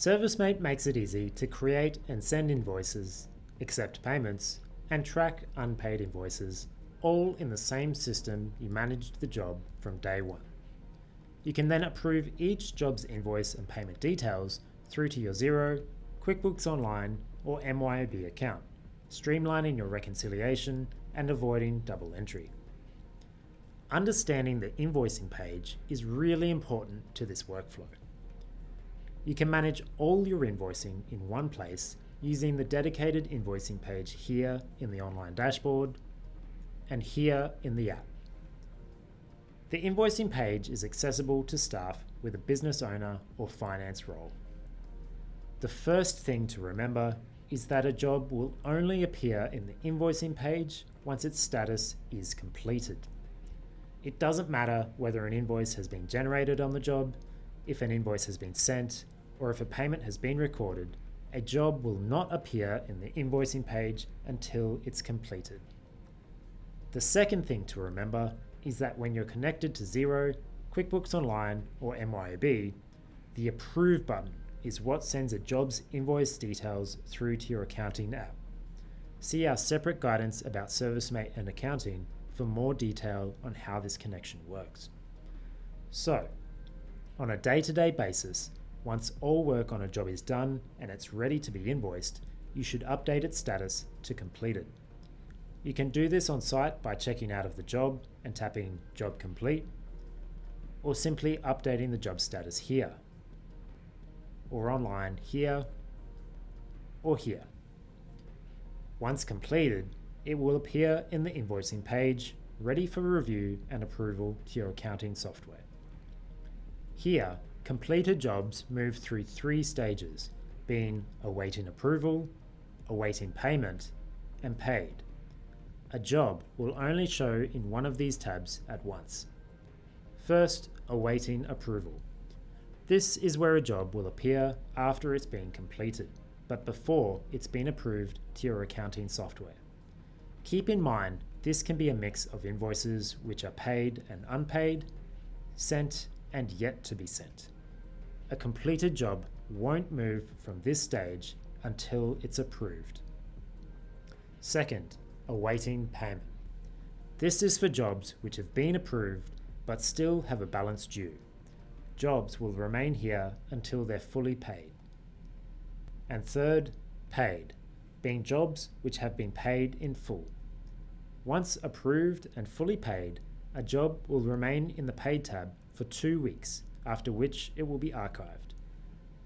ServiceMate makes it easy to create and send invoices, accept payments, and track unpaid invoices, all in the same system you managed the job from day one. You can then approve each job's invoice and payment details through to your Xero, QuickBooks Online, or MYOB account, streamlining your reconciliation and avoiding double entry. Understanding the invoicing page is really important to this workflow. You can manage all your invoicing in one place using the dedicated invoicing page here in the online dashboard and here in the app. The invoicing page is accessible to staff with a business owner or finance role. The first thing to remember is that a job will only appear in the invoicing page once its status is completed. It doesn't matter whether an invoice has been generated on the job, if an invoice has been sent, or if a payment has been recorded, a job will not appear in the invoicing page until it's completed. The second thing to remember is that when you're connected to Xero, QuickBooks Online, or MYOB, the Approve button is what sends a job's invoice details through to your accounting app. See our separate guidance about ServiceMate and accounting for more detail on how this connection works. So, on a day-to-day basis, once all work on a job is done and it's ready to be invoiced, you should update its status to completed. You can do this on site by checking out of the job and tapping Job Complete, or simply updating the job status here, or online here, or here. Once completed, it will appear in the invoicing page, ready for review and approval to your accounting software. Here, completed jobs move through three stages, being awaiting approval, awaiting payment, and paid. A job will only show in one of these tabs at once. First, awaiting approval. This is where a job will appear after it's been completed, but before it's been approved to your accounting software. Keep in mind, this can be a mix of invoices which are paid and unpaid, sent and yet to be sent. A completed job won't move from this stage until it's approved. Second, awaiting payment. This is for jobs which have been approved but still have a balance due. Jobs will remain here until they're fully paid. And third, paid, being jobs which have been paid in full. Once approved and fully paid, a job will remain in the Paid tab for 2 weeks, after which it will be archived.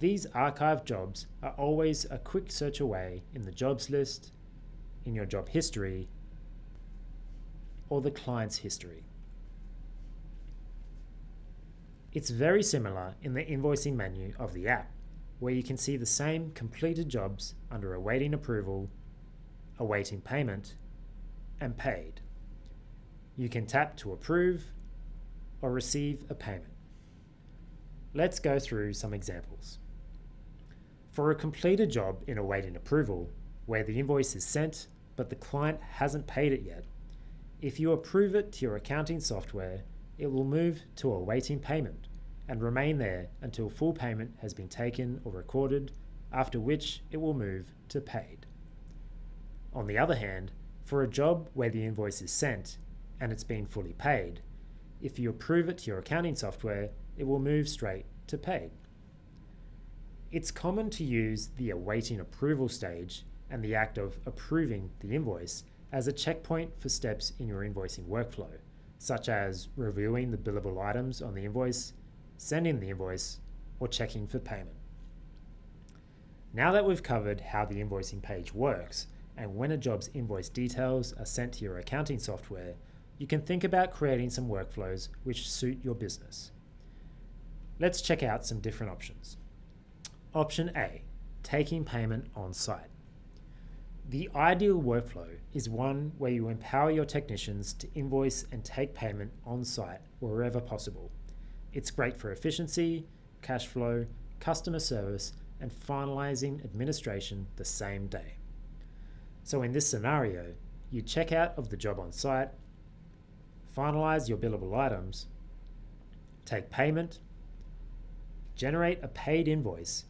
These archived jobs are always a quick search away in the jobs list, in your job history, or the client's history. It's very similar in the invoicing menu of the app, where you can see the same completed jobs under awaiting approval, awaiting payment, and paid. You can tap to approve or receive a payment. Let's go through some examples. For a completed job in awaiting approval, where the invoice is sent but the client hasn't paid it yet, if you approve it to your accounting software, it will move to awaiting payment and remain there until full payment has been taken or recorded, after which it will move to paid. On the other hand, for a job where the invoice is sent and it's been fully paid, if you approve it to your accounting software, it will move straight to paid. It's common to use the awaiting approval stage and the act of approving the invoice as a checkpoint for steps in your invoicing workflow, such as reviewing the billable items on the invoice, sending the invoice, or checking for payment. Now that we've covered how the invoicing page works and when a job's invoice details are sent to your accounting software, you can think about creating some workflows which suit your business. Let's check out some different options. Option A, taking payment on site. The ideal workflow is one where you empower your technicians to invoice and take payment on site wherever possible. It's great for efficiency, cash flow, customer service, and finalizing administration the same day. So in this scenario, you check out of the job on site, finalize your billable items, take payment, generate a paid invoice,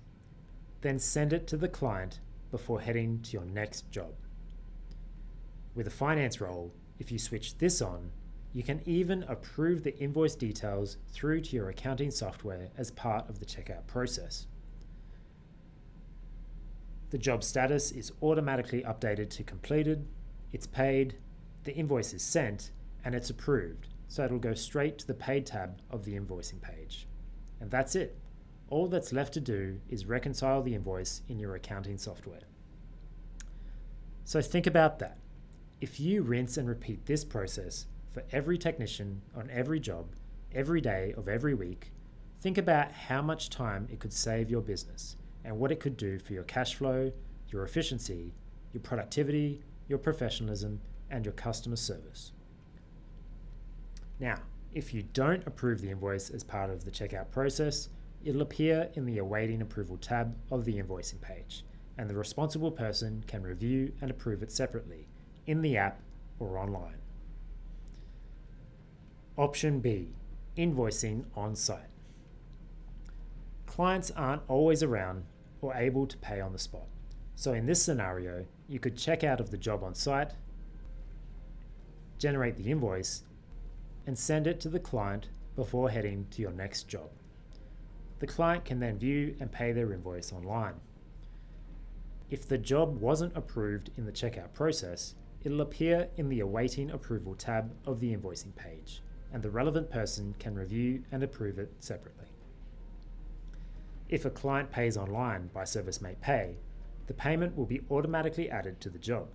then send it to the client before heading to your next job. With a finance role, if you switch this on, you can even approve the invoice details through to your accounting software as part of the checkout process. The job status is automatically updated to completed, it's paid, the invoice is sent, and it's approved, so it'll go straight to the paid tab of the invoicing page. And that's it. All that's left to do is reconcile the invoice in your accounting software. So think about that. If you rinse and repeat this process for every technician on every job, every day of every week, think about how much time it could save your business and what it could do for your cash flow, your efficiency, your productivity, your professionalism, and your customer service. Now, if you don't approve the invoice as part of the checkout process, it'll appear in the Awaiting Approval tab of the invoicing page, and the responsible person can review and approve it separately in the app or online. Option B, invoicing on site. Clients aren't always around or able to pay on the spot. So in this scenario, you could check out of the job on site, generate the invoice, and send it to the client before heading to your next job. The client can then view and pay their invoice online. If the job wasn't approved in the checkout process, it'll appear in the Awaiting Approval tab of the invoicing page, and the relevant person can review and approve it separately. If a client pays online by ServiceMate Pay, the payment will be automatically added to the job.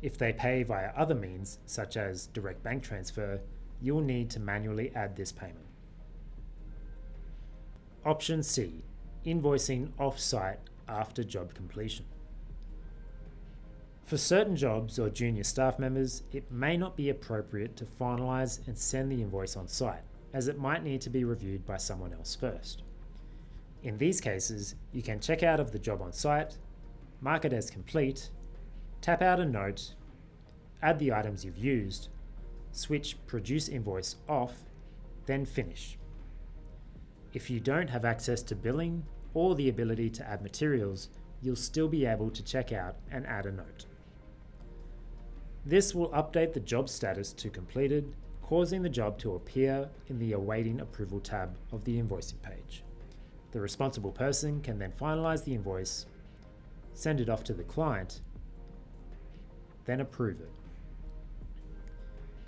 If they pay via other means, such as direct bank transfer, you'll need to manually add this payment. Option C, invoicing off-site after job completion. For certain jobs or junior staff members, it may not be appropriate to finalise and send the invoice on site, as it might need to be reviewed by someone else first. In these cases, you can check out of the job on site, mark it as complete, tap out a note, add the items you've used, switch Produce Invoice off, then finish. If you don't have access to billing or the ability to add materials, you'll still be able to check out and add a note. This will update the job status to completed, causing the job to appear in the Awaiting Approval tab of the invoicing page. The responsible person can then finalize the invoice, send it off to the client, then approve it.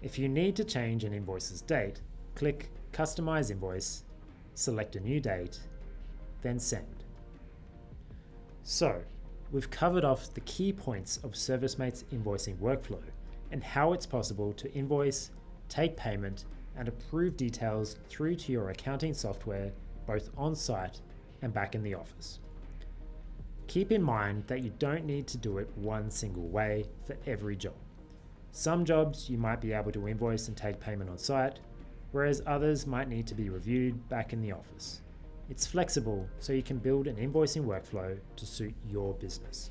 If you need to change an invoice's date, click Customize Invoice, select a new date, then send. So, we've covered off the key points of ServiceMate's invoicing workflow and how it's possible to invoice, take payment, and approve details through to your accounting software, both on-site and back in the office. Keep in mind that you don't need to do it one single way for every job. Some jobs you might be able to invoice and take payment on-site, whereas others might need to be reviewed back in the office. It's flexible, so you can build an invoicing workflow to suit your business.